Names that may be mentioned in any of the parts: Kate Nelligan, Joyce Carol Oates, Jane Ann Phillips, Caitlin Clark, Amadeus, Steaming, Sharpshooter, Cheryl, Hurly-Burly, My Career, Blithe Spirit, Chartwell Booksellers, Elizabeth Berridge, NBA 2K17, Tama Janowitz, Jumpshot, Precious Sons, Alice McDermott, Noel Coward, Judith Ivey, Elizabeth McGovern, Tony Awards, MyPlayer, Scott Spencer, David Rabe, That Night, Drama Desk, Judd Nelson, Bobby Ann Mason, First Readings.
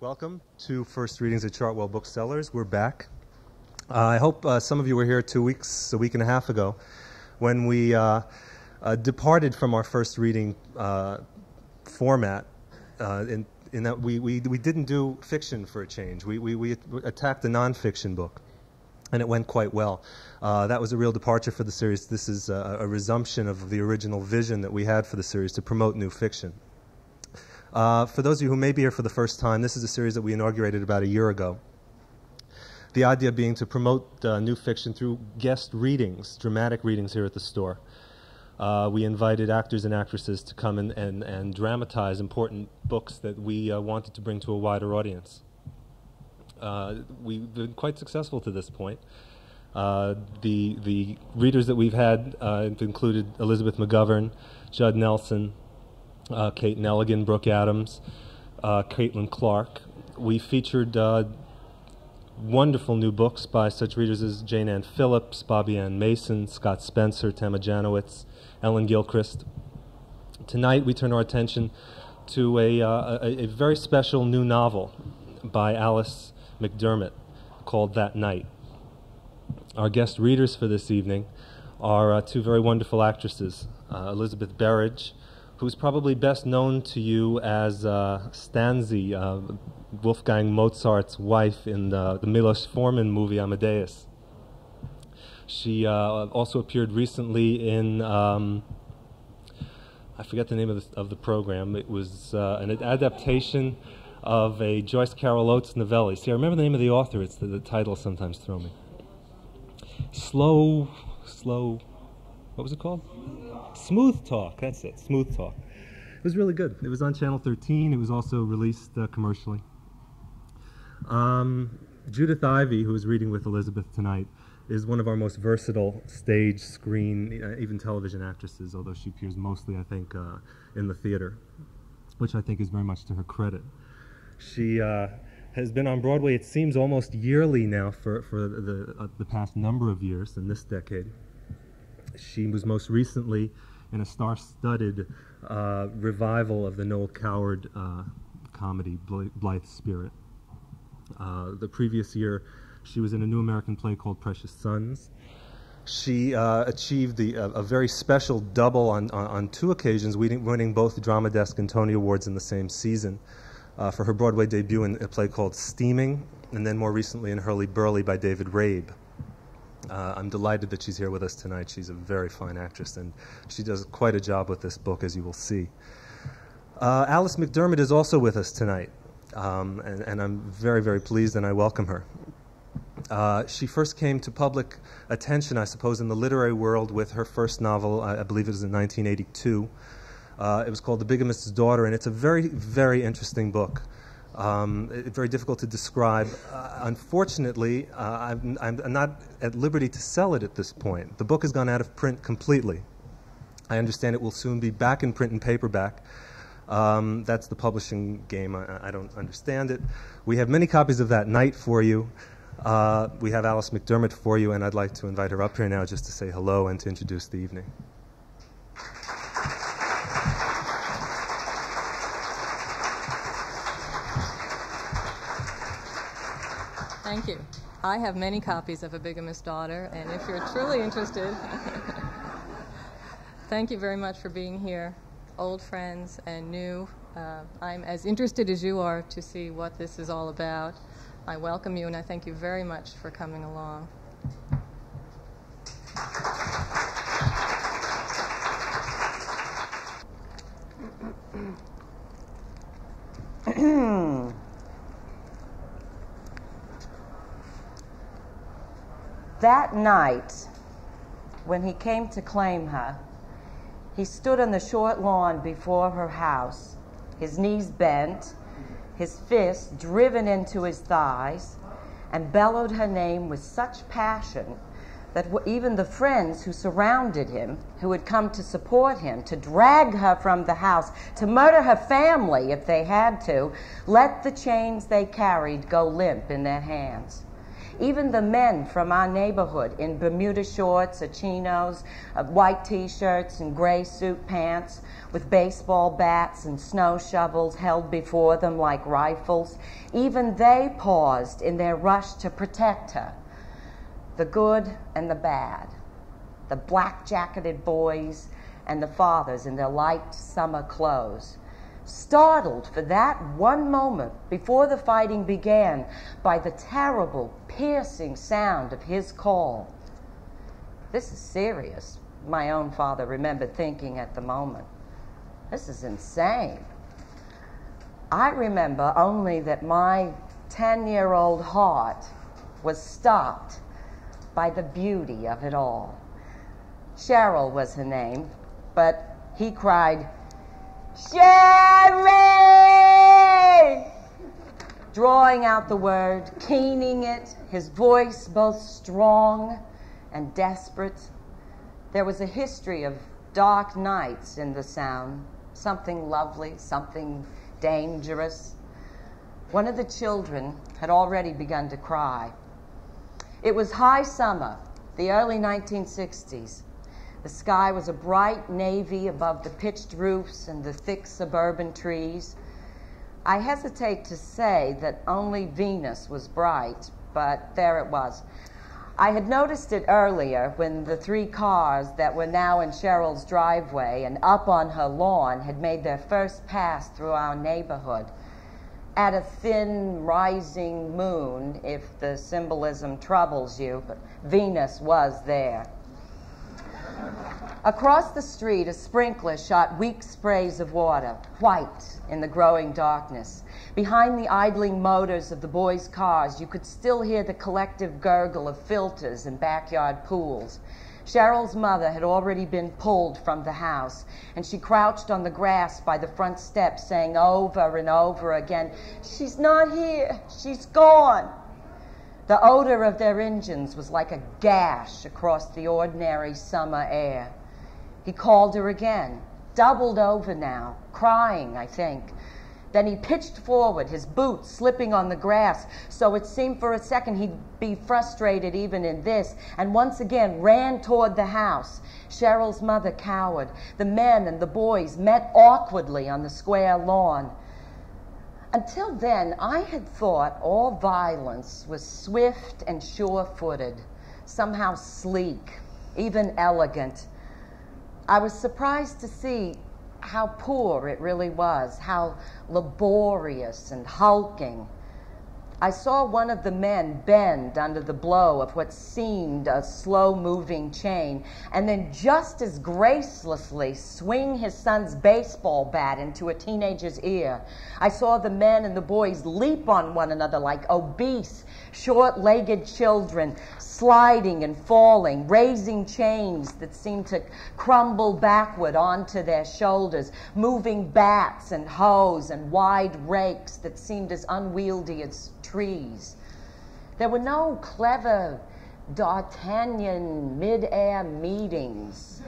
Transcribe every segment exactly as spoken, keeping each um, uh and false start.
Welcome to First Readings at Chartwell Booksellers. We're back. Uh, I hope uh, some of you were here two weeks, a week and a half ago, when we uh, uh, departed from our first reading uh, format. Uh, in, in that we, we we didn't do fiction for a change. We we, we attacked a nonfiction book, and it went quite well. Uh, that was a real departure for the series. This is a, a resumption of the original vision that we had for the series to promote new fiction. Uh, for those of you who may be here for the first time, this is a series that we inaugurated about a year ago. The idea being to promote uh, new fiction through guest readings, dramatic readings here at the store. Uh, we invited actors and actresses to come in and, and dramatize important books that we uh, wanted to bring to a wider audience. Uh, we've been quite successful to this point. Uh, the, the readers that we've had uh, have included Elizabeth McGovern, Judd Nelson, Uh, Kate Nelligan, Brooke Adams, uh, Caitlin Clark. We featured uh, wonderful new books by such readers as Jane Ann Phillips, Bobby Ann Mason, Scott Spencer, Tama Janowitz, Ellen Gilchrist. Tonight we turn our attention to a, uh, a, a very special new novel by Alice McDermott called That Night. Our guest readers for this evening are uh, two very wonderful actresses, uh, Elizabeth Berridge, who's probably best known to you as uh, Stanzi, uh, Wolfgang Mozart's wife in the, the Milos Forman movie Amadeus. She uh, also appeared recently in, um, I forget the name of the, of the program, it was uh, an adaptation of a Joyce Carol Oates novella. See, I remember the name of the author, it's the, the title sometimes throw me. Slow, slow, what was it called? Smooth Talk, that's it, Smooth Talk. It was really good. It was on Channel thirteen. It was also released uh, commercially. Um, Judith Ivey, who is reading with Elizabeth tonight, is one of our most versatile stage, screen, uh, even television actresses, although she appears mostly, I think, uh, in the theater, which I think is very much to her credit. She uh, has been on Broadway, it seems, almost yearly now for, for the, uh, the past number of years in this decade. She was most recently in a star-studded uh, revival of the Noel Coward uh, comedy, Blithe Spirit. Uh, the previous year, she was in a new American play called Precious Sons. She uh, achieved the, uh, a very special double on, on, on two occasions, winning both the Drama Desk and Tony Awards in the same season uh, for her Broadway debut in a play called Steaming, and then more recently in Hurly-Burly by David Rabe. Uh, I'm delighted that she's here with us tonight. She's a very fine actress, and she does quite a job with this book, as you will see. Uh, Alice McDermott is also with us tonight, um, and, and I'm very, very pleased, and I welcome her. Uh, she first came to public attention, I suppose, in the literary world with her first novel. I, I believe it was in nineteen eighty-two. Uh, it was called The Bigamist's Daughter, and it's a very, very interesting book. Um, it, very difficult to describe. Uh, unfortunately, uh, I'm, I'm not at liberty to sell it at this point. The book has gone out of print completely. I understand it will soon be back in print and paperback. Um, that's the publishing game. I, I don't understand it. We have many copies of That Night for you. Uh, we have Alice McDermott for you, and I'd like to invite her up here now just to say hello and to introduce the evening. Thank you. I have many copies of A Bigamist's Daughter, and if you're truly interested, thank you very much for being here, old friends and new. Uh, I'm as interested as you are to see what this is all about. I welcome you, and I thank you very much for coming along. That night, when he came to claim her, he stood on the short lawn before her house, his knees bent, his fists driven into his thighs, and bellowed her name with such passion that even the friends who surrounded him, who had come to support him, to drag her from the house, to murder her family if they had to, let the chains they carried go limp in their hands. Even the men from our neighborhood in Bermuda shorts or chinos, uh, white T-shirts and gray suit pants with baseball bats and snow shovels held before them like rifles, even they paused in their rush to protect her. The good and the bad, the black-jacketed boys and the fathers in their light summer clothes, startled for that one moment before the fighting began by the terrible, piercing sound of his call. This is serious, my own father remembered thinking at the moment. This is insane. I remember only that my ten-year-old heart was stopped by the beauty of it all. Cheryl was her name, but he cried, "Cheryl!" drawing out the word, keening it, his voice both strong and desperate. There was a history of dark nights in the sound, something lovely, something dangerous. One of the children had already begun to cry. It was high summer, the early nineteen sixties. The sky was a bright navy above the pitched roofs and the thick suburban trees. I hesitate to say that only Venus was bright, but there it was. I had noticed it earlier when the three cars that were now in Cheryl's driveway and up on her lawn had made their first pass through our neighborhood. At a thin, rising moon, if the symbolism troubles you, but Venus was there. Across the street, a sprinkler shot weak sprays of water, white in the growing darkness. Behind the idling motors of the boys' cars, you could still hear the collective gurgle of filters and backyard pools. Cheryl's mother had already been pulled from the house, and she crouched on the grass by the front steps, saying over and over again, "She's not here. She's gone." The odor of their engines was like a gash across the ordinary summer air. He called her again, doubled over now, crying, I think. Then he pitched forward, his boots slipping on the grass, so it seemed for a second he'd be frustrated even in this, and once again ran toward the house. Cheryl's mother cowered. The men and the boys met awkwardly on the square lawn. Until then, I had thought all violence was swift and sure-footed, somehow sleek, even elegant. I was surprised to see how poor it really was, how laborious and hulking. I saw one of the men bend under the blow of what seemed a slow-moving chain, and then just as gracelessly swing his son's baseball bat into a teenager's ear. I saw the men and the boys leap on one another like obese, short-legged children, sliding and falling, raising chains that seemed to crumble backward onto their shoulders, moving bats and hoes and wide rakes that seemed as unwieldy as trees. There were no clever D'Artagnan mid-air meetings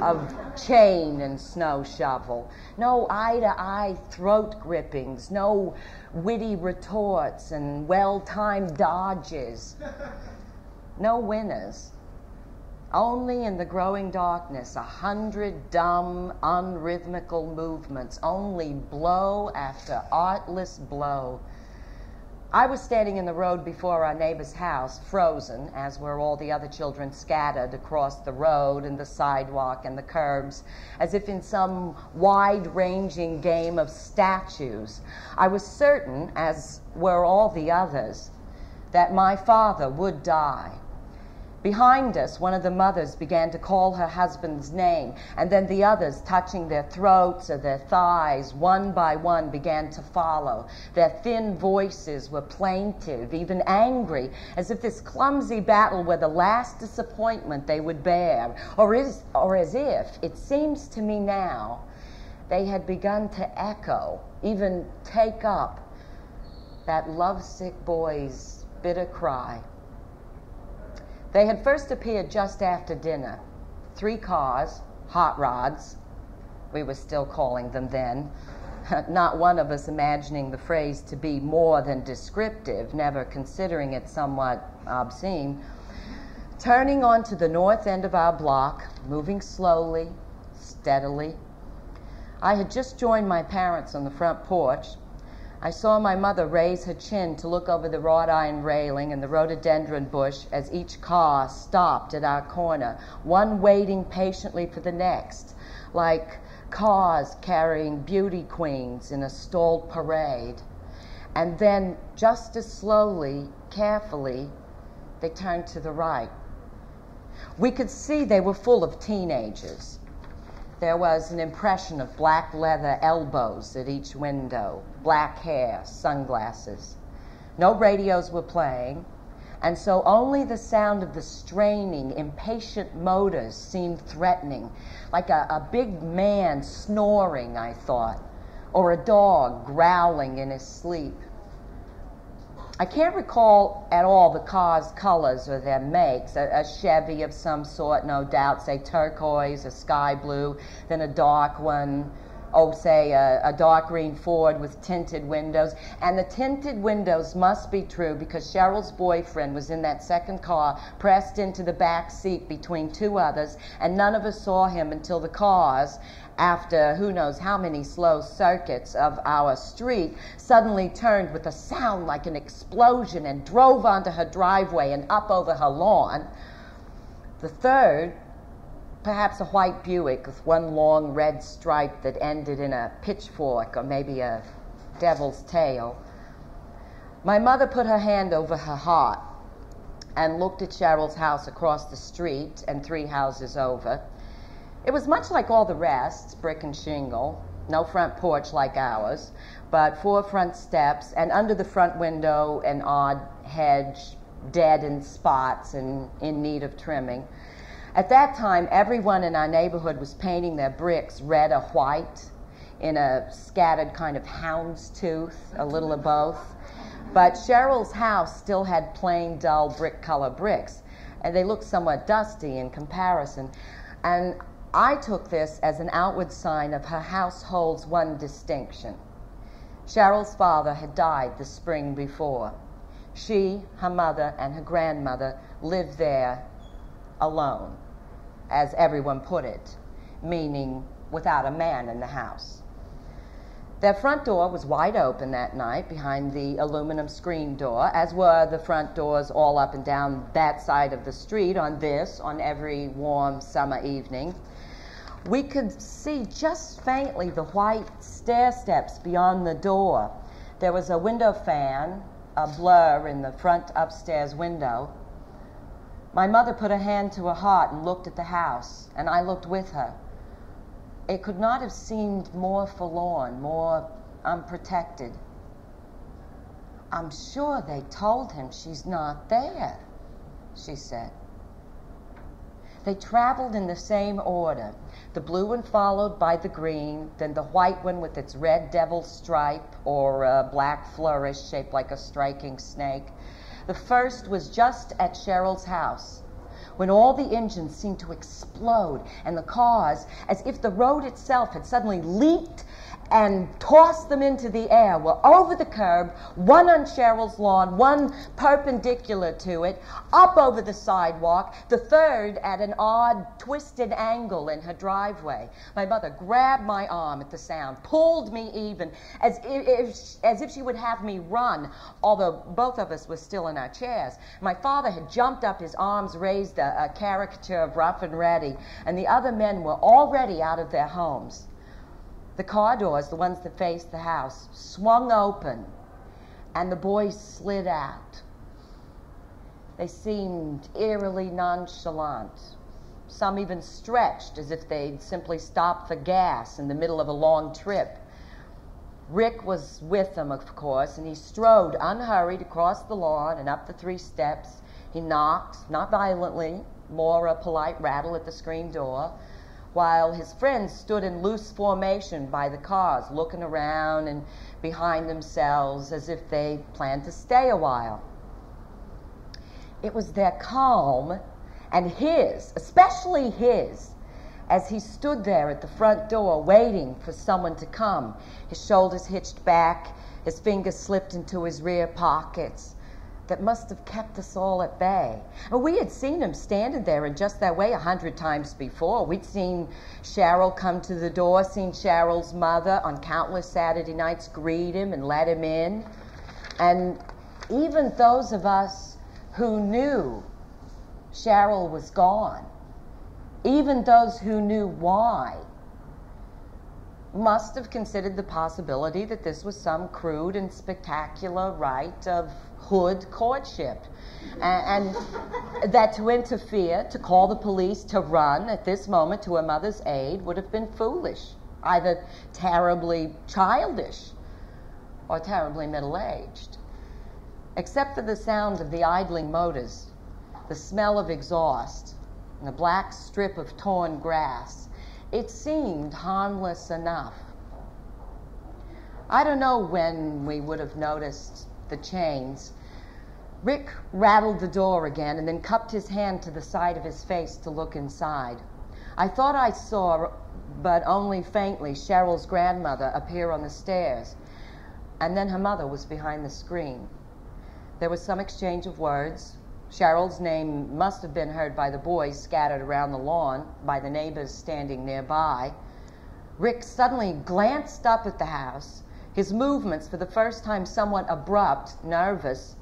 of chain and snow shovel, no eye-to-eye throat grippings, no witty retorts and well-timed dodges, no winners. Only in the growing darkness, a hundred dumb, unrhythmical movements, only blow after artless blow. I was standing in the road before our neighbor's house, frozen, as were all the other children scattered across the road and the sidewalk and the curbs, as if in some wide-ranging game of statues. I was certain, as were all the others, that my father would die. Behind us, one of the mothers began to call her husband's name, and then the others, touching their throats or their thighs, one by one began to follow. Their thin voices were plaintive, even angry, as if this clumsy battle were the last disappointment they would bear, or as, or as if, it seems to me now, they had begun to echo, even take up, that lovesick boy's bitter cry. They had first appeared just after dinner. Three cars, hot rods, we were still calling them then, not one of us imagining the phrase to be more than descriptive, never considering it somewhat obscene, turning onto the north end of our block, moving slowly, steadily. I had just joined my parents on the front porch. I saw my mother raise her chin to look over the wrought iron railing and the rhododendron bush as each car stopped at our corner, one waiting patiently for the next, like cars carrying beauty queens in a stalled parade. And then, just as slowly, carefully, they turned to the right. We could see they were full of teenagers. There was an impression of black leather elbows at each window, black hair, sunglasses. No radios were playing, and so only the sound of the straining, impatient motors seemed threatening, like a, a big man snoring, I thought, or a dog growling in his sleep. I can't recall at all the car's colors or their makes, a, a Chevy of some sort, no doubt, say turquoise, a sky blue, then a dark one, oh, say a, a dark green Ford with tinted windows. And the tinted windows must be true because Cheryl's boyfriend was in that second car, pressed into the back seat between two others, and none of us saw him until the cars, after who knows how many slow circuits of our street, suddenly turned with a sound like an explosion and drove onto her driveway and up over her lawn. The third, perhaps a white Buick with one long red stripe that ended in a pitchfork or maybe a devil's tail. My mother put her hand over her heart and looked at Cheryl's house across the street and three houses over. It was much like all the rest, brick and shingle, no front porch like ours, but four front steps, and under the front window an odd hedge, dead in spots and in need of trimming. At that time, everyone in our neighborhood was painting their bricks red or white, in a scattered kind of houndstooth, a little of both. But Cheryl's house still had plain, dull, brick-color bricks, and they looked somewhat dusty in comparison. And I took this as an outward sign of her household's one distinction. Cheryl's father had died the spring before. She, her mother, and her grandmother lived there alone, as everyone put it, meaning without a man in the house. Their front door was wide open that night behind the aluminum screen door, as were the front doors all up and down that side of the street on this, on every warm summer evening. We could see just faintly the white stair steps beyond the door. There was a window fan, a blur in the front upstairs window. My mother put her hand to her heart and looked at the house, and I looked with her. It could not have seemed more forlorn, more unprotected. "I'm sure they told him she's not there," she said. They traveled in the same order, the blue one followed by the green, then the white one with its red devil stripe or a black flourish shaped like a striking snake. The first was just at Cheryl's house, when all the engines seemed to explode and the cars, as if the road itself had suddenly leaped and tossed them into the air, were over the curb, one on Cheryl's lawn, one perpendicular to it, up over the sidewalk, the third at an odd twisted angle in her driveway. My mother grabbed my arm at the sound, pulled me even, as if, as if she would have me run, although both of us were still in our chairs. My father had jumped up, his arms raised, a, a caricature of rough and ready, and the other men were already out of their homes. The car doors, the ones that faced the house, swung open, and the boys slid out. They seemed eerily nonchalant. Some even stretched as if they'd simply stopped for gas in the middle of a long trip. Rick was with them, of course, and he strode unhurried across the lawn and up the three steps. He knocked, not violently, more a polite rattle at the screen door, while his friends stood in loose formation by the cars, looking around and behind themselves as if they planned to stay a while. It was their calm, and his, especially his, as he stood there at the front door waiting for someone to come, his shoulders hitched back, his fingers slipped into his rear pockets, that must have kept us all at bay. And we had seen him standing there in just that way a hundred times before. We'd seen Cheryl come to the door, seen Cheryl's mother on countless Saturday nights greet him and let him in. And even those of us who knew Cheryl was gone, even those who knew why, must have considered the possibility that this was some crude and spectacular rite of hood courtship, and, and that to interfere, to call the police, to run at this moment to her mother's aid would have been foolish, either terribly childish or terribly middle-aged. Except for the sound of the idling motors, the smell of exhaust, and the black strip of torn grass, it seemed harmless enough. I don't know when we would have noticed the chains. Rick rattled the door again and then cupped his hand to the side of his face to look inside. I thought I saw, but only faintly, Cheryl's grandmother appear on the stairs, and then her mother was behind the screen. There was some exchange of words. Cheryl's name must have been heard by the boys scattered around the lawn, by the neighbors standing nearby. Rick suddenly glanced up at the house, his movements for the first time somewhat abrupt, nervous.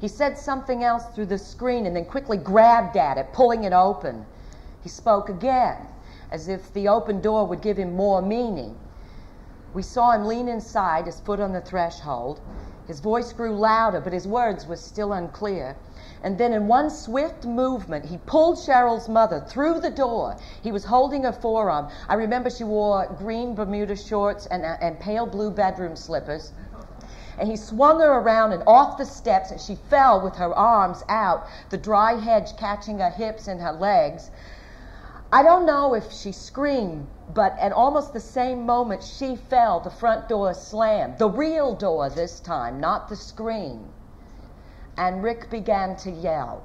He said something else through the screen and then quickly grabbed at it, pulling it open. He spoke again, as if the open door would give him more meaning. We saw him lean inside, his foot on the threshold. His voice grew louder, but his words were still unclear. And then in one swift movement, he pulled Cheryl's mother through the door. He was holding her forearm. I remember she wore green Bermuda shorts and, and pale blue bedroom slippers. And he swung her around and off the steps, and she fell with her arms out, the dry hedge catching her hips and her legs. I don't know if she screamed, but at almost the same moment she fell, the front door slammed, the real door this time, not the screen. And Rick began to yell.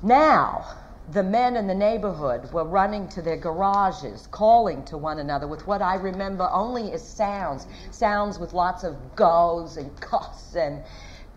Now, the men in the neighborhood were running to their garages, calling to one another with what I remember only as sounds, sounds with lots of goes and cuss and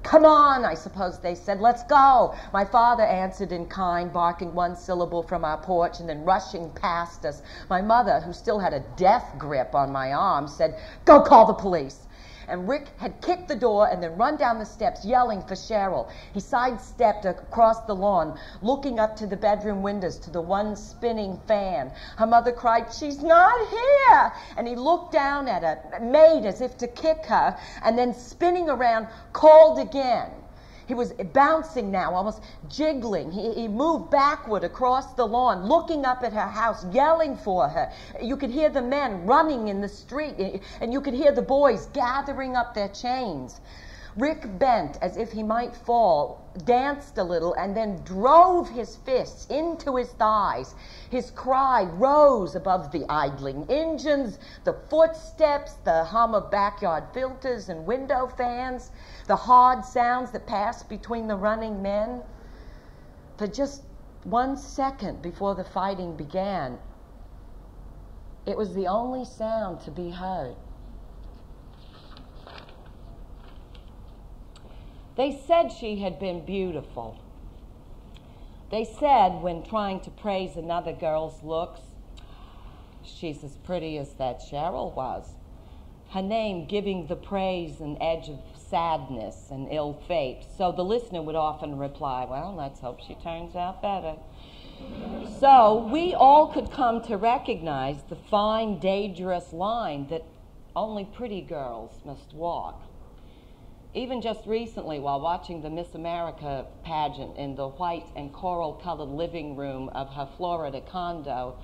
"Come on," I suppose they said. "Let's go." My father answered in kind, barking one syllable from our porch and then rushing past us. My mother, who still had a death grip on my arm, said, "Go call the police." And Rick had kicked the door and then run down the steps yelling for Cheryl. He sidestepped across the lawn, looking up to the bedroom windows to the one spinning fan. Her mother cried, "She's not here!" And he looked down at her, made as if to kick her, and then spinning around, called again. He was bouncing now, almost jiggling. He, he moved backward across the lawn, looking up at her house, yelling for her. You could hear the men running in the street, and you could hear the boys gathering up their chains. Rick bent as if he might fall, danced a little, and then drove his fists into his thighs. His cry rose above the idling engines, the footsteps, the hum of backyard filters and window fans, the hard sounds that passed between the running men. For just one second before the fighting began, it was the only sound to be heard. They said she had been beautiful. They said, when trying to praise another girl's looks, "She's as pretty as that Cheryl was," her name giving the praise an edge of sadness and ill fate. So the listener would often reply, "Well, let's hope she turns out better." So we all could come to recognize the fine, dangerous line that only pretty girls must walk. Even just recently, while watching the Miss America pageant in the white and coral-colored living room of her Florida condo,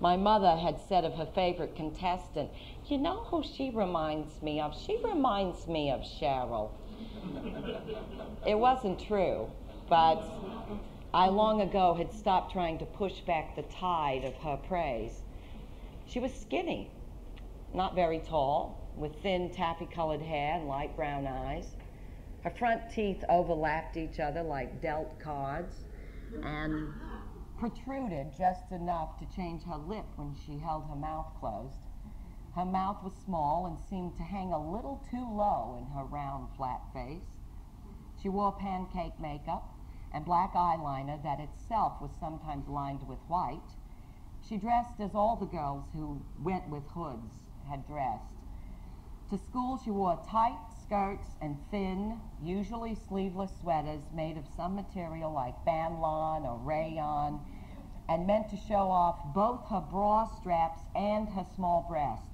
my mother had said of her favorite contestant, "You know who she reminds me of? She reminds me of Cheryl." It wasn't true, but I long ago had stopped trying to push back the tide of her praise. She was skinny, not very tall, with thin taffy-colored hair and light brown eyes. Her front teeth overlapped each other like dealt cards, and protruded just enough to change her lip when she held her mouth closed. Her mouth was small and seemed to hang a little too low in her round, flat face. She wore pancake makeup and black eyeliner that itself was sometimes lined with white. She dressed as all the girls who went with hoods had dressed. To school, she wore tight skirts and thin, usually sleeveless sweaters made of some material like banlon or rayon, and meant to show off both her bra straps and her small breasts.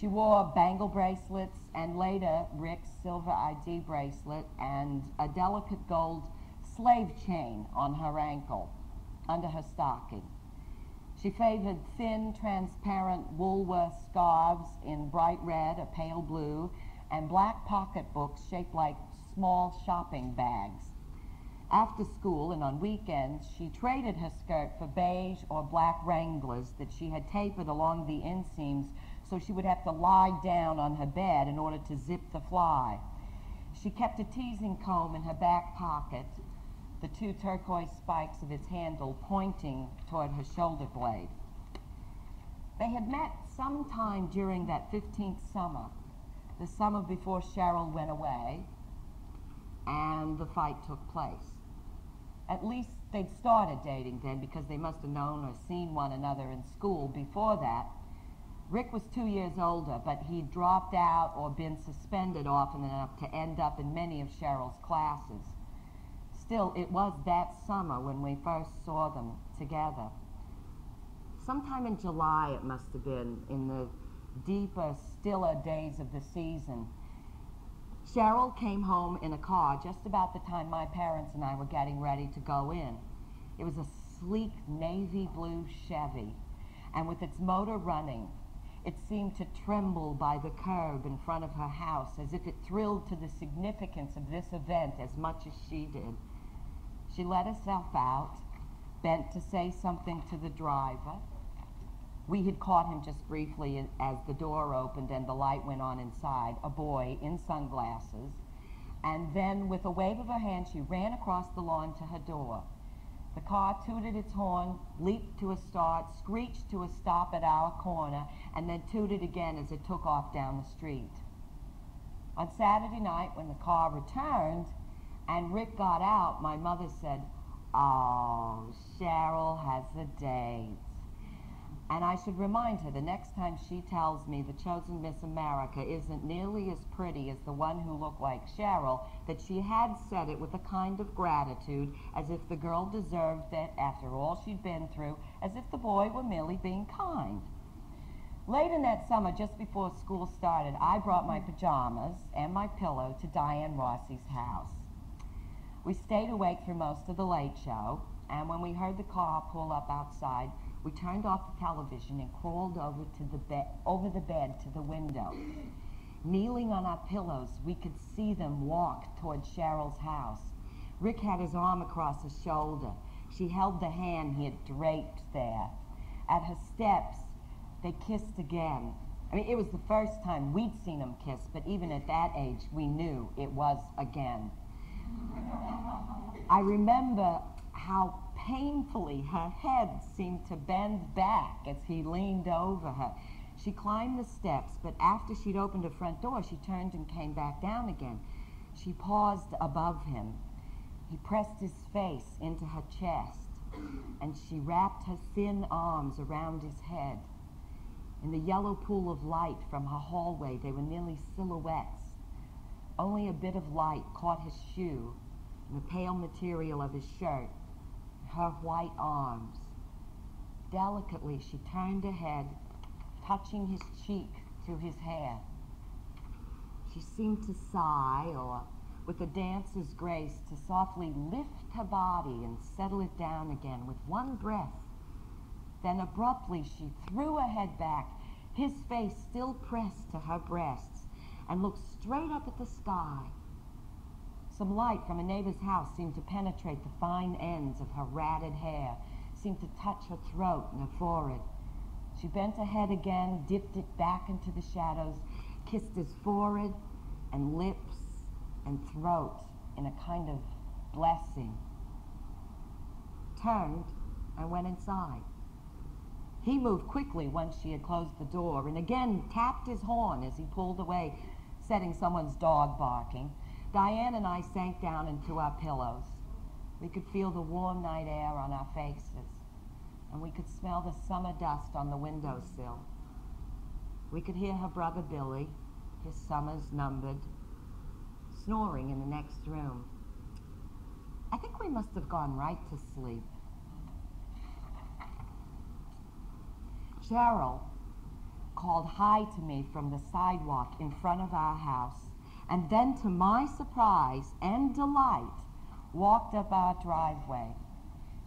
She wore bangle bracelets and later Rick's silver I D bracelet and a delicate gold slave chain on her ankle, under her stocking. She favored thin, transparent Woolworth scarves in bright red or pale blue, and black pocketbooks shaped like small shopping bags. After school and on weekends, she traded her skirt for beige or black Wranglers that she had tapered along the inseams so she would have to lie down on her bed in order to zip the fly. She kept a teasing comb in her back pocket, the two turquoise spikes of its handle pointing toward her shoulder blade. They had met sometime during that fifteenth summer, the summer before Cheryl went away and the fight took place. At least they'd started dating then, because they must have known or seen one another in school before that. Rick was two years older, but he'd dropped out or been suspended often enough to end up in many of Cheryl's classes. Still, it was that summer when we first saw them together. Sometime in July, it must have been, in the deeper, stiller days of the season. Cheryl came home in a car just about the time my parents and I were getting ready to go in. It was a sleek navy blue Chevy, and with its motor running, it seemed to tremble by the curb in front of her house, as if it thrilled to the significance of this event as much as she did. She let herself out, bent to say something to the driver. We had caught him just briefly as the door opened and the light went on inside, a boy in sunglasses. And then, with a wave of her hand, she ran across the lawn to her door. The car tooted its horn, leaped to a start, screeched to a stop at our corner, and then tooted again as it took off down the street. On Saturday night, when the car returned and Rick got out, my mother said, "Oh, Cheryl has a date." And I should remind her the next time she tells me the chosen Miss America isn't nearly as pretty as the one who looked like Cheryl, that she had said it with a kind of gratitude, as if the girl deserved it after all she'd been through, as if the boy were merely being kind. Late in that summer, just before school started, I brought my pajamas and my pillow to Diane Rossi's house. We stayed awake through most of the late show, and when we heard the car pull up outside, we turned off the television and crawled over to the bed, over the bed to the window. Kneeling on our pillows, we could see them walk toward Cheryl's house. Rick had his arm across her shoulder. She held the hand he had draped there. At her steps, they kissed again. I mean, it was the first time we'd seen them kiss, but even at that age, we knew it was again. I remember how painfully her head seemed to bend back as he leaned over her. She climbed the steps, but after she'd opened her front door, she turned and came back down again. She paused above him. He pressed his face into her chest, and she wrapped her thin arms around his head. In the yellow pool of light from her hallway, they were nearly silhouettes. Only a bit of light caught his shoe and the pale material of his shirt. Her white arms. Delicately, she turned her head, touching his cheek through his hair. She seemed to sigh, or with a dancer's grace, to softly lift her body and settle it down again with one breath. Then abruptly, she threw her head back, his face still pressed to her breasts, and looked straight up at the sky. Some light from a neighbor's house seemed to penetrate the fine ends of her ratted hair, seemed to touch her throat and her forehead. She bent her head again, dipped it back into the shadows, kissed his forehead and lips and throat in a kind of blessing, turned I went inside. He moved quickly once she had closed the door and again tapped his horn as he pulled away, setting someone's dog barking. Diane and I sank down into our pillows. We could feel the warm night air on our faces, and we could smell the summer dust on the windowsill. We could hear her brother Billy, his summers numbered, snoring in the next room. I think we must have gone right to sleep. Cheryl called hi to me from the sidewalk in front of our house, and then, to my surprise and delight, walked up our driveway.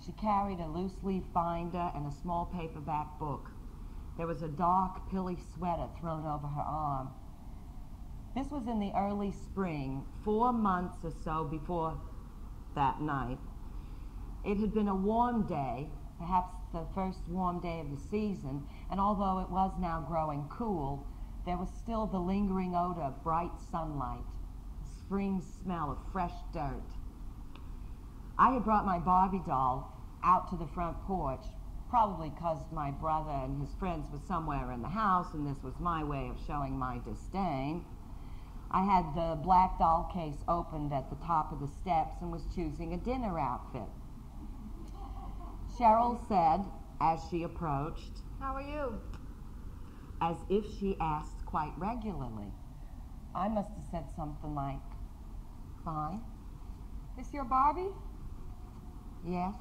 She carried a loose-leaf binder and a small paperback book. There was a dark, pilly sweater thrown over her arm. This was in the early spring, four months or so before that night. It had been a warm day, perhaps the first warm day of the season, and although it was now growing cool, there was still the lingering odor of bright sunlight, the spring smell of fresh dirt. I had brought my Barbie doll out to the front porch, probably because my brother and his friends were somewhere in the house, and this was my way of showing my disdain. I had the black doll case opened at the top of the steps and was choosing a dinner outfit. Cheryl said, as she approached, "How are you?" as if she asked quite regularly. I must have said something like, "Fine." "This your Barbie?" "Yes."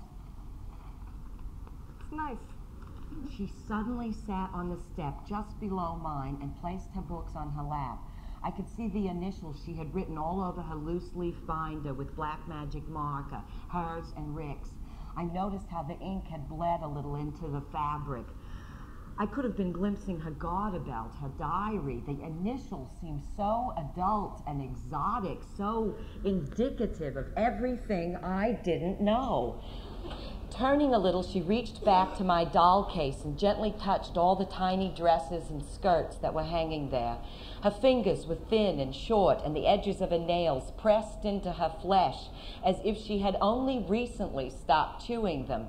"It's nice." She suddenly sat on the step just below mine and placed her books on her lap. I could see the initials she had written all over her loose-leaf binder with black magic marker, hers and Rick's. I noticed how the ink had bled a little into the fabric. I could have been glimpsing her garter belt, her diary. The initials seemed so adult and exotic, so indicative of everything I didn't know. Turning a little, she reached back to my doll case and gently touched all the tiny dresses and skirts that were hanging there. Her fingers were thin and short, and the edges of her nails pressed into her flesh as if she had only recently stopped chewing them.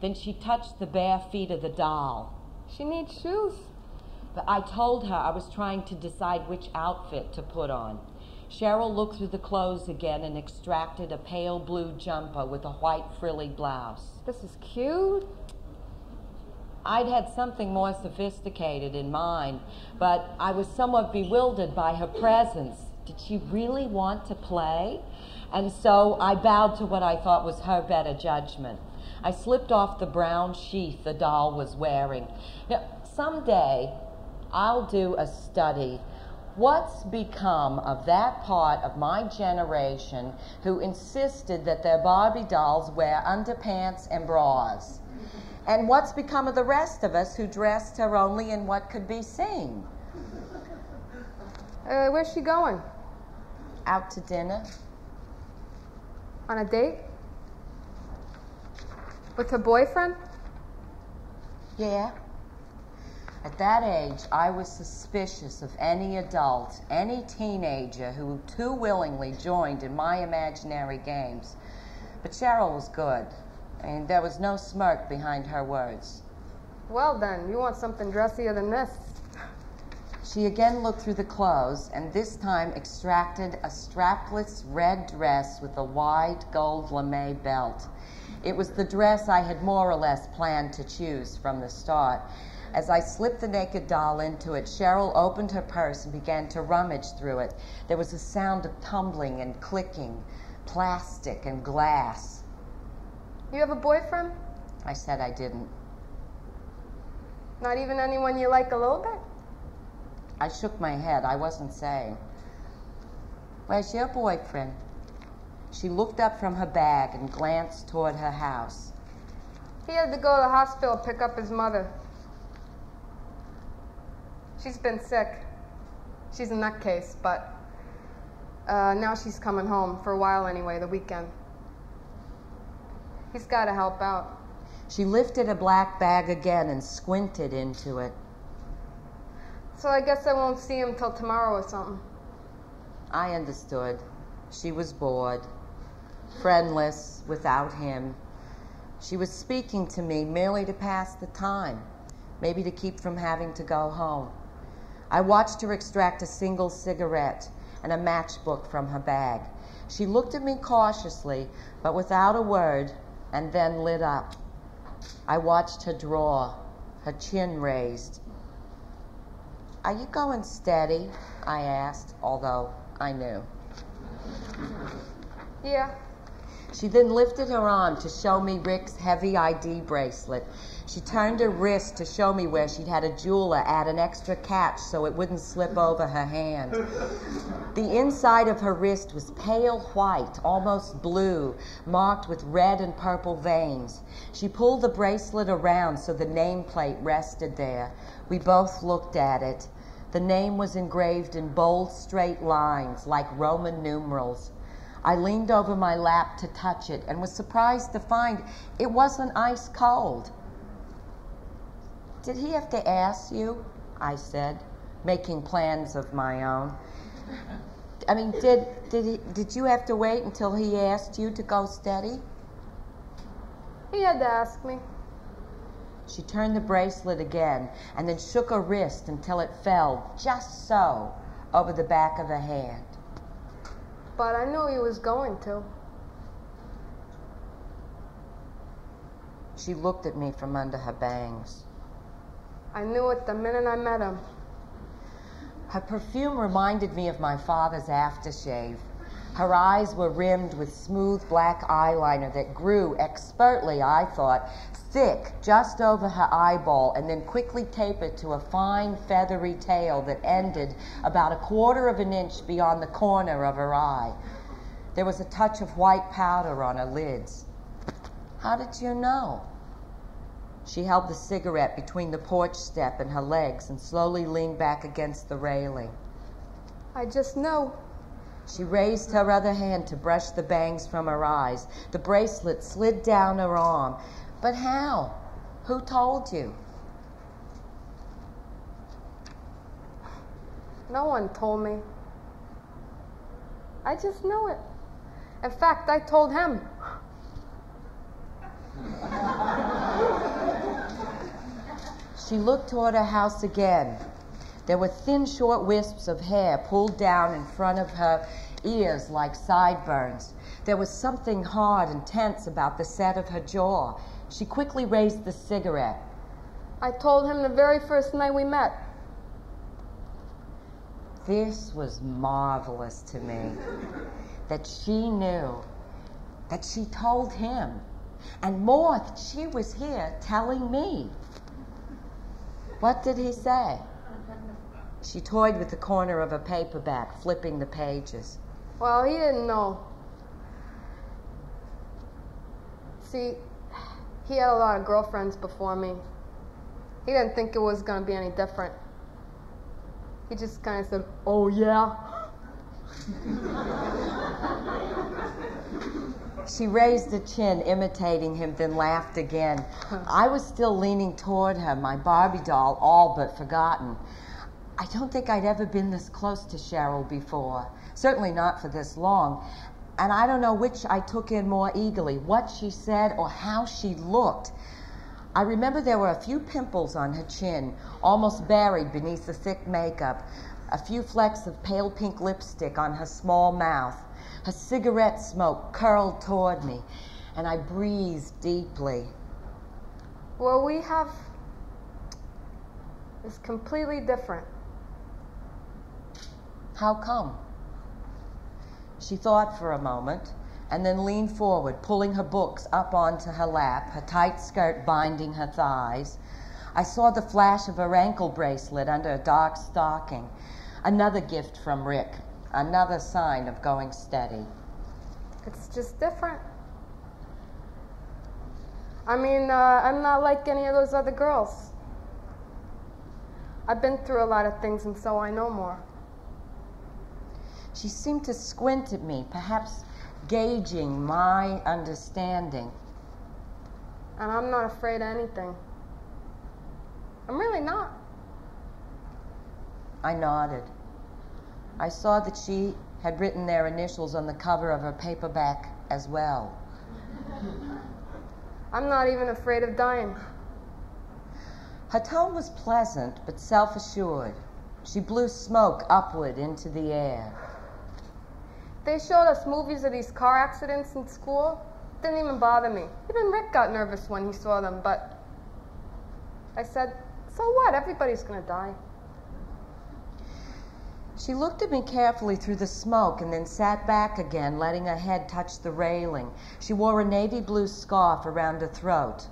Then she touched the bare feet of the doll. She needs shoes. But I told her I was trying to decide which outfit to put on. Cheryl looked through the clothes again and extracted a pale blue jumper with a white frilly blouse. "This is cute." I'd had something more sophisticated in mind, but I was somewhat bewildered by her presence. Did she really want to play? And so I bowed to what I thought was her better judgment. I slipped off the brown sheath the doll was wearing. Now, someday I'll do a study. What's become of that part of my generation who insisted that their Barbie dolls wear underpants and bras? And what's become of the rest of us who dressed her only in what could be seen? Uh, where's she going? Out to dinner. On a date? With her boyfriend? Yeah. At that age, I was suspicious of any adult, any teenager who too willingly joined in my imaginary games. But Cheryl was good, and there was no smirk behind her words. Well then, you want something dressier than this. She again looked through the clothes, and this time extracted a strapless red dress with a wide gold lame belt. It was the dress I had more or less planned to choose from the start. As I slipped the naked doll into it, Cheryl opened her purse and began to rummage through it. There was a sound of tumbling and clicking, plastic and glass. "You have a boyfriend?" I said I didn't. "Not even anyone you like a little bit?" I shook my head. I wasn't saying. "Where's your boyfriend?" She looked up from her bag and glanced toward her house. "He had to go to the hospital to pick up his mother. She's been sick. She's a nutcase, but uh, now she's coming home, for a while anyway, the weekend. He's got to help out." She lifted a black bag again and squinted into it. "So I guess I won't see him till tomorrow or something." I understood. She was bored. Friendless, without him. She was speaking to me merely to pass the time, maybe to keep from having to go home. I watched her extract a single cigarette and a matchbook from her bag. She looked at me cautiously, but without a word, and then lit up. I watched her draw, her chin raised. "Are you going steady?" I asked, although I knew. "Yeah." She then lifted her arm to show me Rick's heavy I D bracelet. She turned her wrist to show me where she'd had a jeweler add an extra catch so it wouldn't slip over her hand. The inside of her wrist was pale white, almost blue, marked with red and purple veins. She pulled the bracelet around so the nameplate rested there. We both looked at it. The name was engraved in bold, straight lines, like Roman numerals. I leaned over my lap to touch it and was surprised to find it wasn't ice cold. "Did he have to ask you?" I said, making plans of my own. "I mean, did did he, did you have to wait until he asked you to go steady?" "He had to ask me." She turned the bracelet again and then shook her wrist until it fell, just so, over the back of her hand. "But I knew he was going to." She looked at me from under her bangs. "I knew it the minute I met him." Her perfume reminded me of my father's aftershave. Her eyes were rimmed with smooth black eyeliner that grew expertly, I thought, thick just over her eyeball and then quickly tapered to a fine feathery tail that ended about a quarter of an inch beyond the corner of her eye. There was a touch of white powder on her lids. "How did you know?" She held the cigarette between the porch step and her legs and slowly leaned back against the railing. "I just know." She raised her other hand to brush the bangs from her eyes. The bracelet slid down her arm. "But how? Who told you?" "No one told me. I just knew it. In fact, I told him." She looked toward her house again. There were thin, short wisps of hair pulled down in front of her ears like sideburns. There was something hard and tense about the set of her jaw. She quickly raised the cigarette. "I told him the very first night we met." This was marvelous to me, that she knew, that she told him, and more, that she was here telling me. "What did he say?" She toyed with the corner of a paperback, flipping the pages. "Well, he didn't know. See, he had a lot of girlfriends before me. He didn't think it was going to be any different. He just kind of said, 'Oh, yeah.'" She raised her chin, imitating him, then laughed again. I was still leaning toward her, my Barbie doll all but forgotten. I don't think I'd ever been this close to Cheryl before, certainly not for this long, and I don't know which I took in more eagerly, what she said or how she looked. I remember there were a few pimples on her chin, almost buried beneath the thick makeup, a few flecks of pale pink lipstick on her small mouth. Her cigarette smoke curled toward me, and I breathed deeply. "Well, we have is completely different." "How come?" She thought for a moment and then leaned forward, pulling her books up onto her lap, her tight skirt binding her thighs. I saw the flash of her ankle bracelet under a dark stocking. Another gift from Rick, another sign of going steady. "It's just different. I mean, uh, I'm not like any of those other girls. I've been through a lot of things, and so I know more." She seemed to squint at me, perhaps gauging my understanding. "And I'm not afraid of anything. I'm really not." I nodded. I saw that she had written their initials on the cover of her paperback as well. I'm not even afraid of dying. Her tone was pleasant but self-assured. She blew smoke upward into the air. They showed us movies of these car accidents in school. Didn't even bother me. Even Rick got nervous when he saw them, but I said, so what? Everybody's gonna die. She looked at me carefully through the smoke and then sat back again, letting her head touch the railing. She wore a navy blue scarf around her throat.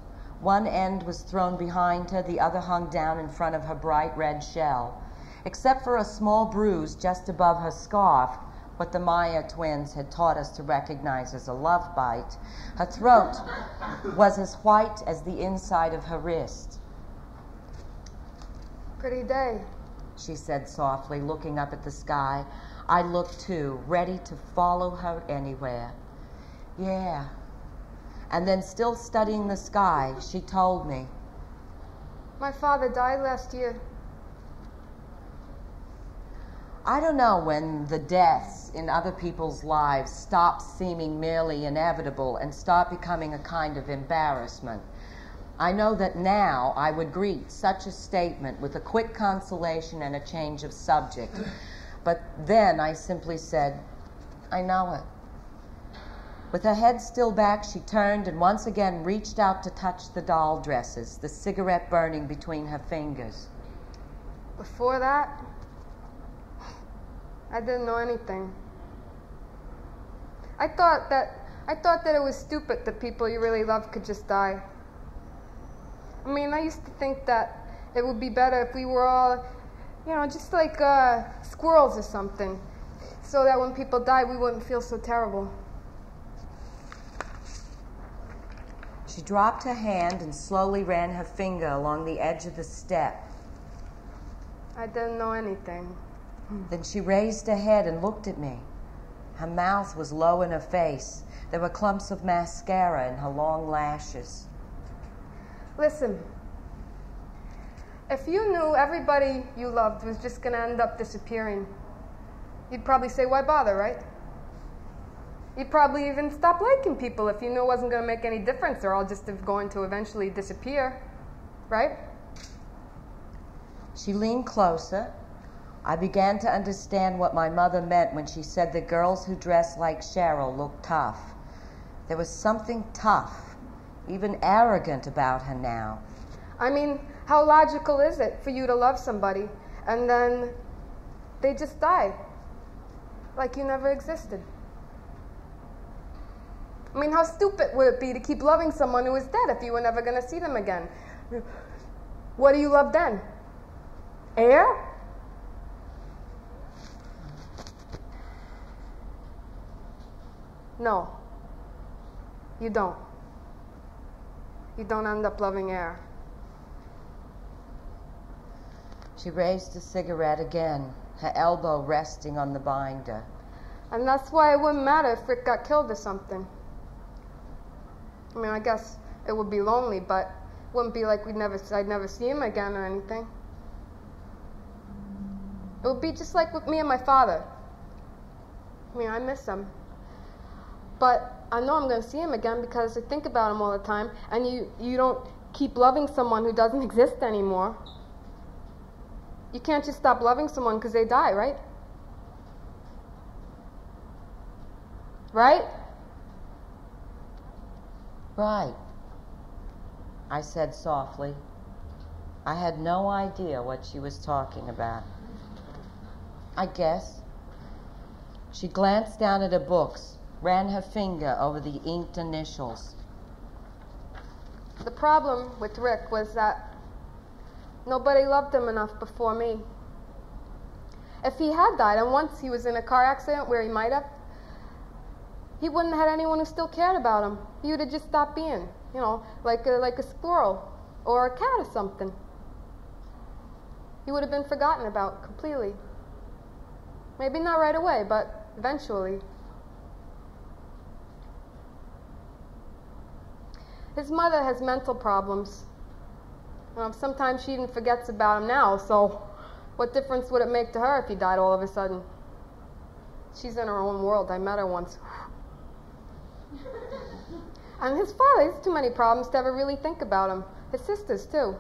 One end was thrown behind her, the other hung down in front of her bright red shell. Except for a small bruise just above her scarf, what the Maya twins had taught us to recognize as a love bite, her throat was as white as the inside of her wrist. Pretty day, she said softly, looking up at the sky. I looked too, ready to follow her anywhere. Yeah. And then, still studying the sky, she told me. My father died last year. I don't know when the deaths in other people's lives stop seeming merely inevitable and start becoming a kind of embarrassment. I know that now I would greet such a statement with a quick consolation and a change of subject. But then I simply said, I know it. With her head still back, she turned and once again reached out to touch the doll dresses, the cigarette burning between her fingers. Before that, I didn't know anything. I thought that, I thought that it was stupid that people you really love could just die. I mean, I used to think that it would be better if we were all, you know, just like uh, squirrels or something, so that when people die, we wouldn't feel so terrible. She dropped her hand and slowly ran her finger along the edge of the step. I didn't know anything. Then she raised her head and looked at me. Her mouth was low in her face. There were clumps of mascara in her long lashes. Listen, if you knew everybody you loved was just going to end up disappearing, you'd probably say, why bother, right? You'd probably even stop liking people if you knew it wasn't going to make any difference. They're all just going to eventually disappear, right? She leaned closer. I began to understand what my mother meant when she said that girls who dress like Cheryl look tough. There was something tough, even arrogant about her now. I mean, how logical is it for you to love somebody and then they just die, like you never existed? I mean, how stupid would it be to keep loving someone who is dead if you were never going to see them again? What do you love then? Air? No. You don't. You don't end up loving air. She raised the cigarette again, her elbow resting on the binder. And that's why it wouldn't matter if Rick got killed or something. I mean, I guess it would be lonely, but it wouldn't be like we'd never, I'd never see him again or anything. It would be just like with me and my father. I mean, I miss him. But I know I'm going to see him again because I think about him all the time, and you, you don't keep loving someone who doesn't exist anymore. You can't just stop loving someone because they die, right? Right? Right, I said softly. I had no idea what she was talking about. I guess. She glanced down at her books, ran her finger over the inked initials. The problem with Rick was that nobody loved him enough before me. If he had died, and once he was in a car accident where he might have, he wouldn't have had anyone who still cared about him. He would have just stopped being, you know, like a, like a squirrel or a cat or something. He would have been forgotten about completely. Maybe not right away, but eventually. His mother has mental problems. Um, sometimes she even forgets about him now, so what difference would it make to her if he died all of a sudden? She's in her own world. I met her once. And his father, he's too many problems to ever really think about him. His sisters, too.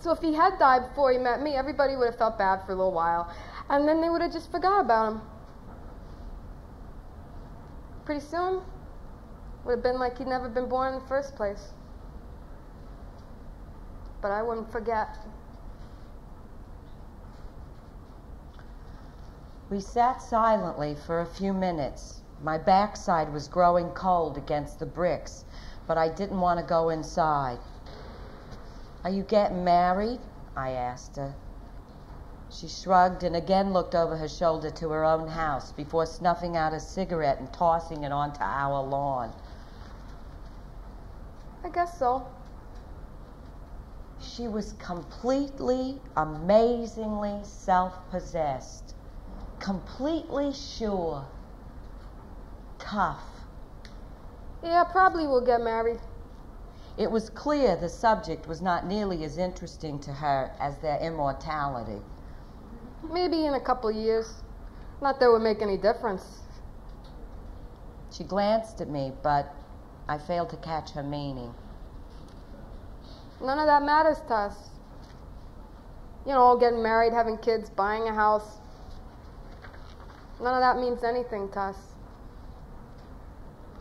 So if he had died before he met me, everybody would have felt bad for a little while. And then they would have just forgot about him. Pretty soon, would have been like he'd never been born in the first place. But I wouldn't forget. We sat silently for a few minutes. My backside was growing cold against the bricks, but I didn't want to go inside. "Are you getting married?" I asked her. She shrugged and again looked over her shoulder to her own house before snuffing out a cigarette and tossing it onto our lawn. "I guess so." She was completely, amazingly self-possessed, completely sure, tough. "Yeah, probably we'll get married." It was clear the subject was not nearly as interesting to her as their immortality. "Maybe in a couple years. Not that it would make any difference." She glanced at me, but I failed to catch her meaning. "None of that matters to us. You know, getting married, having kids, buying a house. None of that means anything to us."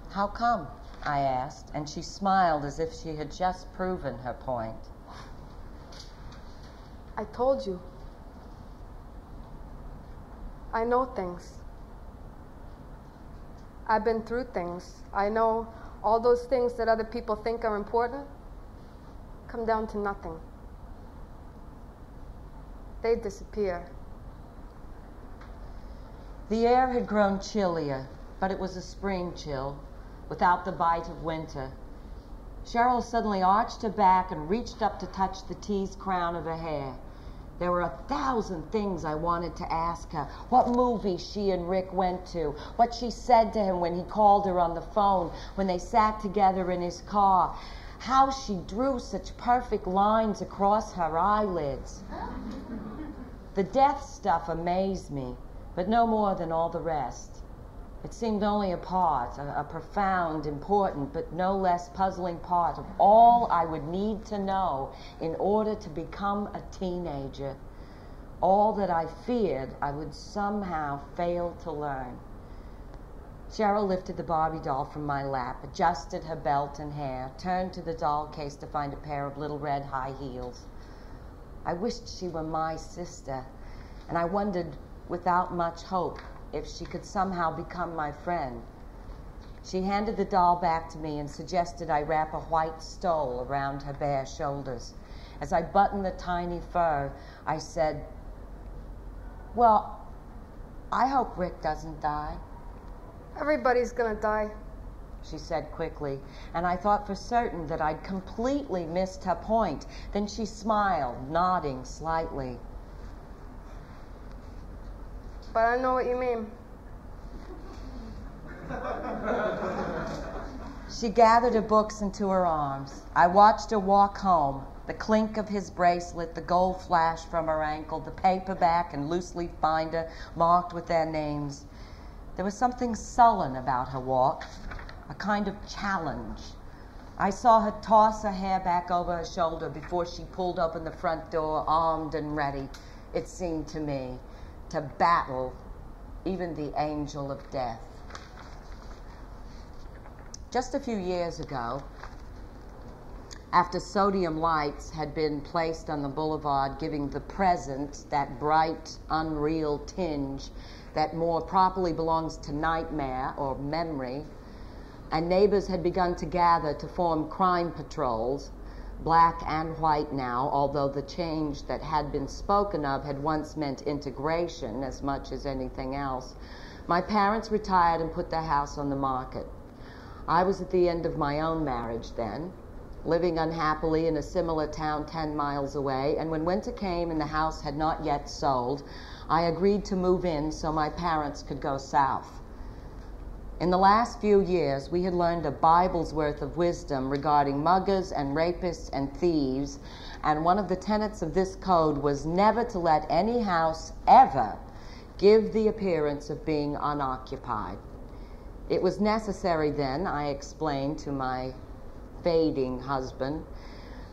"How come?" I asked, and she smiled as if she had just proven her point. "I told you. I know things. I've been through things. I know all those things that other people think are important come down to nothing. They disappear." The air had grown chillier, but it was a spring chill, without the bite of winter. Cheryl suddenly arched her back and reached up to touch the teased crown of her hair. There were a thousand things I wanted to ask her. What movie she and Rick went to, what she said to him when he called her on the phone, when they sat together in his car, how she drew such perfect lines across her eyelids. The death stuff amazed me, but no more than all the rest. It seemed only a part, a, a profound, important, but no less puzzling part of all I would need to know in order to become a teenager. All that I feared I would somehow fail to learn. Cheryl lifted the Barbie doll from my lap, adjusted her belt and hair, turned to the doll case to find a pair of little red high heels. I wished she were my sister, and I wondered, without much hope, if she could somehow become my friend. She handed the doll back to me and suggested I wrap a white stole around her bare shoulders. As I buttoned the tiny fur, I said, "Well, I hope Rick doesn't die." "Everybody's gonna die," she said quickly, and I thought for certain that I'd completely missed her point. Then she smiled, nodding slightly. "But I know what you mean." She gathered her books into her arms. I watched her walk home, the clink of his bracelet, the gold flash from her ankle, the paperback and loose-leaf binder marked with their names. There was something sullen about her walk, a kind of challenge. I saw her toss her hair back over her shoulder before she pulled open the front door, armed and ready, it seemed to me, to battle even the angel of death. Just a few years ago, after sodium lights had been placed on the boulevard, giving the present that bright, unreal tinge that more properly belongs to nightmare or memory, and neighbors had begun to gather to form crime patrols, black and white now, although the change that had been spoken of had once meant integration as much as anything else, my parents retired and put their house on the market. I was at the end of my own marriage then, living unhappily in a similar town ten miles away, and when winter came and the house had not yet sold, I agreed to move in so my parents could go south. In the last few years, we had learned a Bible's worth of wisdom regarding muggers and rapists and thieves, and one of the tenets of this code was never to let any house ever give the appearance of being unoccupied. It was necessary then, I explained to my fading husband,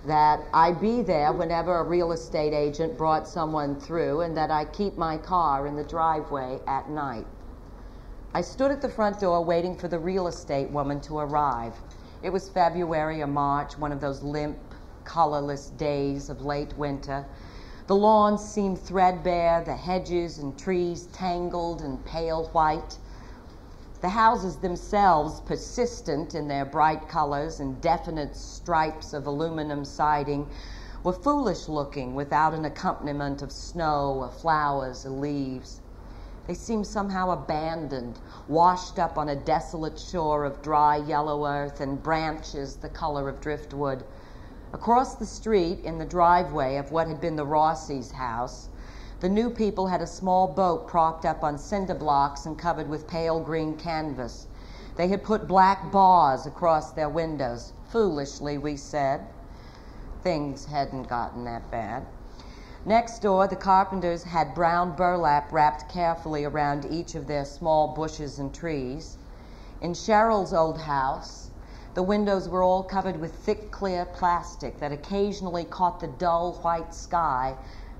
that I be there whenever a real estate agent brought someone through and that I keep my car in the driveway at night. I stood at the front door waiting for the real estate woman to arrive. It was February or March, one of those limp, colorless days of late winter. The lawns seemed threadbare, the hedges and trees tangled and pale white. The houses themselves persistent in their bright colors and definite stripes of aluminum siding were foolish looking without an accompaniment of snow or flowers or leaves. They seemed somehow abandoned, washed up on a desolate shore of dry yellow earth and branches the color of driftwood. Across the street in the driveway of what had been the Rossies' house, the new people had a small boat propped up on cinder blocks and covered with pale green canvas. They had put black bars across their windows. Foolishly, we said. Things hadn't gotten that bad. Next door, the carpenters had brown burlap wrapped carefully around each of their small bushes and trees. In Cheryl's old house, the windows were all covered with thick, clear plastic that occasionally caught the dull white sky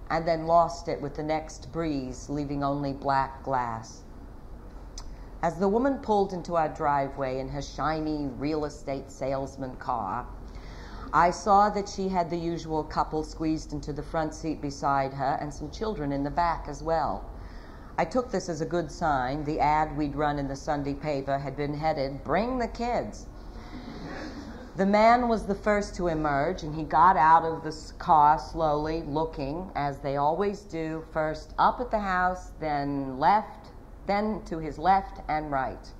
and then lost it with the next breeze, leaving only black glass. As the woman pulled into our driveway in her shiny real estate salesman car, I saw that she had the usual couple squeezed into the front seat beside her and some children in the back as well. I took this as a good sign. The ad we'd run in the Sunday paper had been headed, "Bring the kids." The man was the first to emerge, and he got out of the car slowly, looking, as they always do, first up at the house, then left, then to his left and right.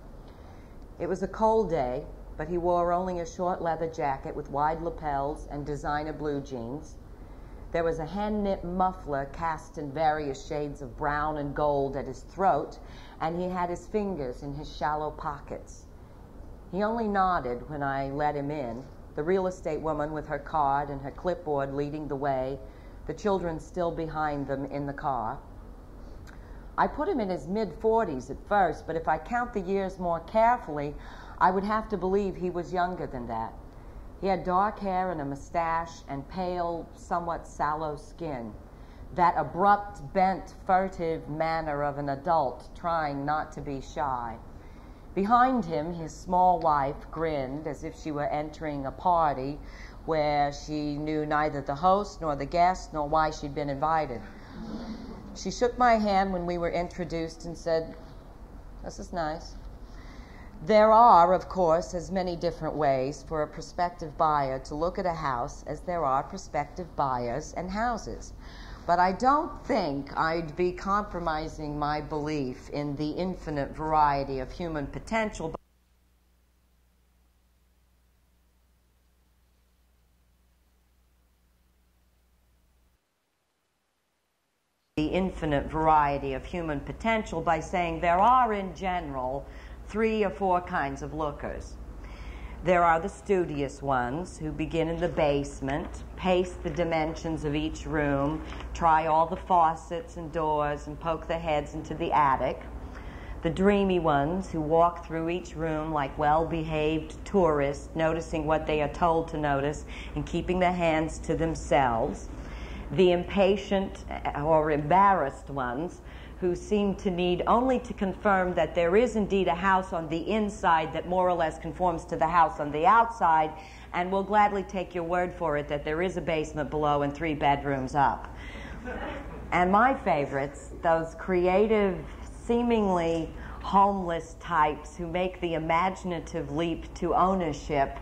It was a cold day, but he wore only a short leather jacket with wide lapels and designer blue jeans. There was a hand-knit muffler cast in various shades of brown and gold at his throat, and he had his fingers in his shallow pockets. He only nodded when I let him in, the real estate woman with her card and her clipboard leading the way, the children still behind them in the car. I put him in his mid forties at first, but if I count the years more carefully, I would have to believe he was younger than that. He had dark hair and a mustache and pale, somewhat sallow skin, that abrupt, bent, furtive manner of an adult trying not to be shy. Behind him, his small wife grinned as if she were entering a party where she knew neither the host nor the guest nor why she'd been invited. She shook my hand when we were introduced and said, "This is nice." There are, of course, as many different ways for a prospective buyer to look at a house as there are prospective buyers and houses. But I don't think I'd be compromising my belief in the infinite variety of human potential. The infinite variety of human potential by saying there are, in general, three or four kinds of lookers. There are the studious ones who begin in the basement, pace the dimensions of each room, try all the faucets and doors, and poke their heads into the attic. The dreamy ones who walk through each room like well-behaved tourists, noticing what they are told to notice and keeping their hands to themselves. The impatient or embarrassed ones who seem to need only to confirm that there is indeed a house on the inside that more or less conforms to the house on the outside, and will gladly take your word for it that there is a basement below and three bedrooms up. And my favorites, those creative, seemingly homeless types who make the imaginative leap to ownership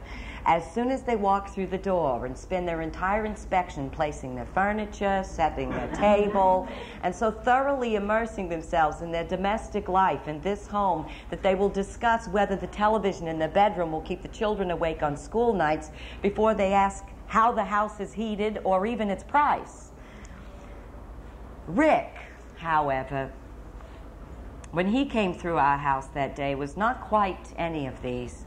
as soon as they walk through the door and spend their entire inspection placing their furniture, setting their table, and so thoroughly immersing themselves in their domestic life in this home that they will discuss whether the television in their bedroom will keep the children awake on school nights before they ask how the house is heated or even its price. Rick, however, when he came through our house that day, was not quite any of these.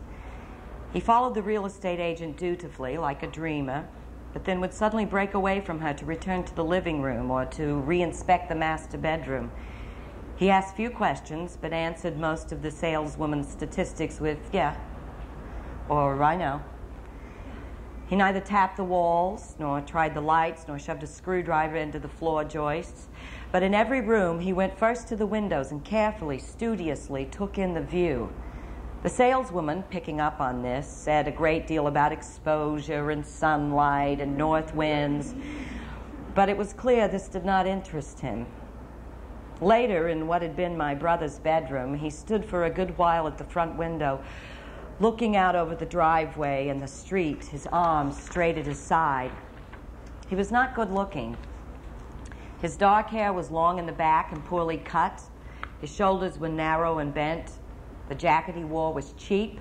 He followed the real estate agent dutifully, like a dreamer, but then would suddenly break away from her to return to the living room or to reinspect the master bedroom. He asked few questions, but answered most of the saleswoman's statistics with, yeah, or I know. He neither tapped the walls, nor tried the lights, nor shoved a screwdriver into the floor joists. But in every room, he went first to the windows and carefully, studiously took in the view. The saleswoman, picking up on this, said a great deal about exposure and sunlight and north winds, but it was clear this did not interest him. Later, in what had been my brother's bedroom, he stood for a good while at the front window, looking out over the driveway and the street, his arms straight at his side. He was not good looking. His dark hair was long in the back and poorly cut. His shoulders were narrow and bent. The jacket he wore was cheap.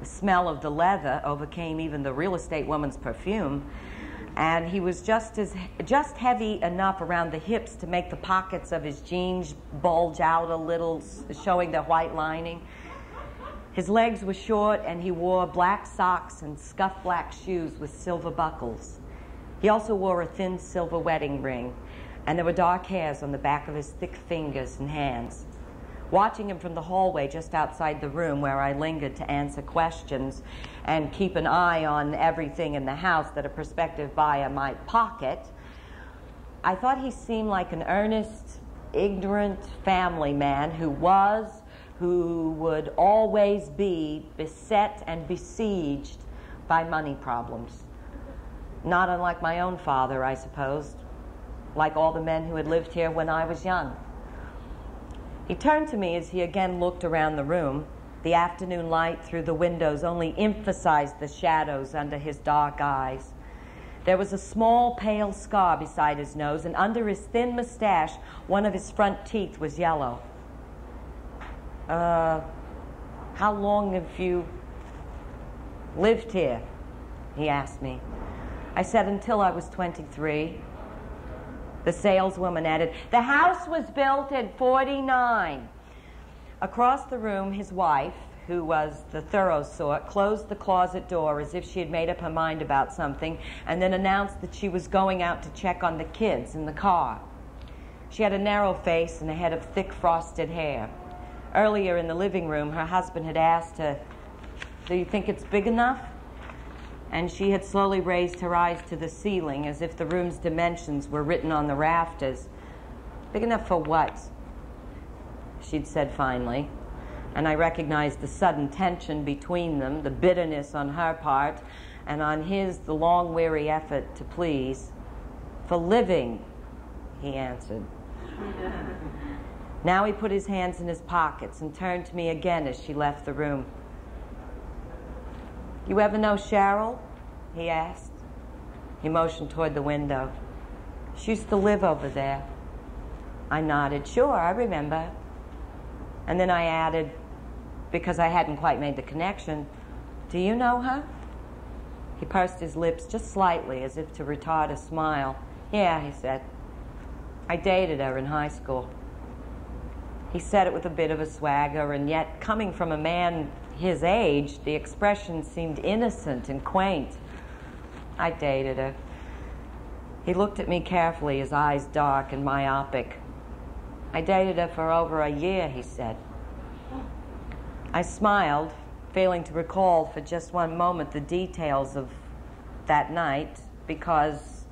The smell of the leather overcame even the real estate woman's perfume, and he was just as just heavy enough around the hips to make the pockets of his jeans bulge out a little, showing the white lining. His legs were short, and he wore black socks and scuffed black shoes with silver buckles. He also wore a thin silver wedding ring, and there were dark hairs on the back of his thick fingers and hands. Watching him from the hallway just outside the room where I lingered to answer questions and keep an eye on everything in the house that a prospective buyer might pocket, I thought he seemed like an earnest, ignorant family man who was, who would always be beset and besieged by money problems. Not unlike my own father, I supposed, like all the men who had lived here when I was young. He turned to me as he again looked around the room. The afternoon light through the windows only emphasized the shadows under his dark eyes. There was a small, pale scar beside his nose, and under his thin mustache, one of his front teeth was yellow. Uh, how long have you lived here? He asked me. I said, until I was twenty-three. The saleswoman added, the house was built in forty-nine. Across the room, his wife, who was the thorough sort, closed the closet door as if she had made up her mind about something, and then announced that she was going out to check on the kids in the car. She had a narrow face and a head of thick frosted hair. Earlier in the living room, her husband had asked her, do you think it's big enough? And she had slowly raised her eyes to the ceiling as if the room's dimensions were written on the rafters. Big enough for what? She'd said finally, and I recognized the sudden tension between them, the bitterness on her part, and on his, the long, weary effort to please. For living, he answered. Now he put his hands in his pockets and turned to me again as she left the room. You ever know Cheryl? He asked. He motioned toward the window. She used to live over there. I nodded. Sure, I remember. And then I added, because I hadn't quite made the connection, do you know her? He pursed his lips just slightly as if to retard a smile. Yeah, he said. I dated her in high school. He said it with a bit of a swagger, and yet coming from a man his age, the expression seemed innocent and quaint. I dated her. He looked at me carefully, his eyes dark and myopic. I dated her for over a year, he said. I smiled, failing to recall for just one moment the details of that night, because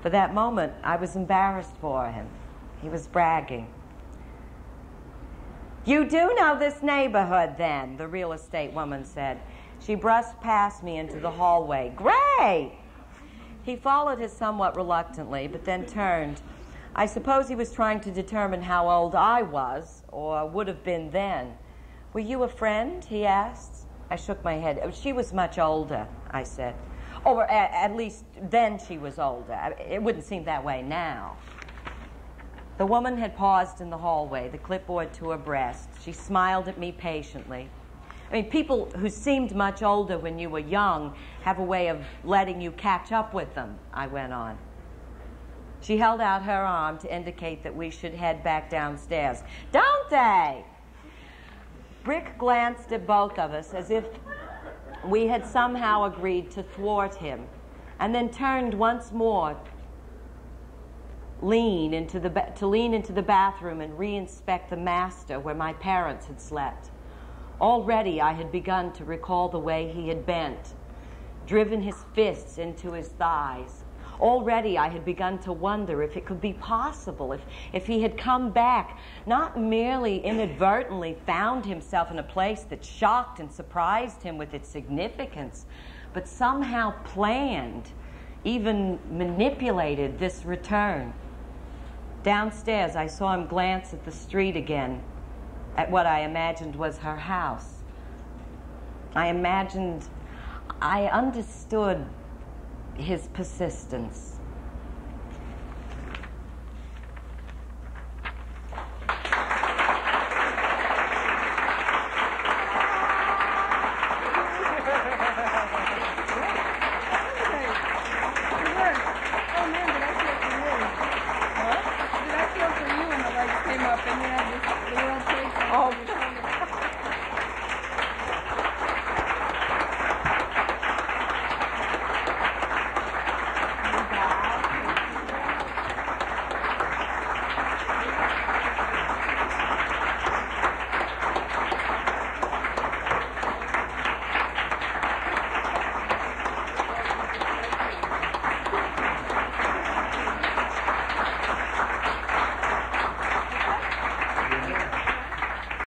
for that moment I was embarrassed for him. He was bragging. You do know this neighborhood, then, the real estate woman said. She brushed past me into the hallway. Great! He followed her somewhat reluctantly, but then turned. I suppose he was trying to determine how old I was, or would have been then. Were you a friend? He asked. I shook my head. She was much older, I said. Or at, at least then she was older. It wouldn't seem that way now. The woman had paused in the hallway, the clipboard to her breast. She smiled at me patiently. I mean, people who seemed much older when you were young have a way of letting you catch up with them, I went on. She held out her arm to indicate that we should head back downstairs. Don't they? Brick glanced at both of us as if we had somehow agreed to thwart him, and then turned once more lean into the ba to lean into the bathroom and reinspect the master where my parents had slept. Already I had begun to recall the way he had bent, driven his fists into his thighs. Already I had begun to wonder if it could be possible, if, if he had come back, not merely inadvertently found himself in a place that shocked and surprised him with its significance, but somehow planned, even manipulated this return. Downstairs, I saw him glance at the street again, at what I imagined was her house. I imagined, I understood his persistence.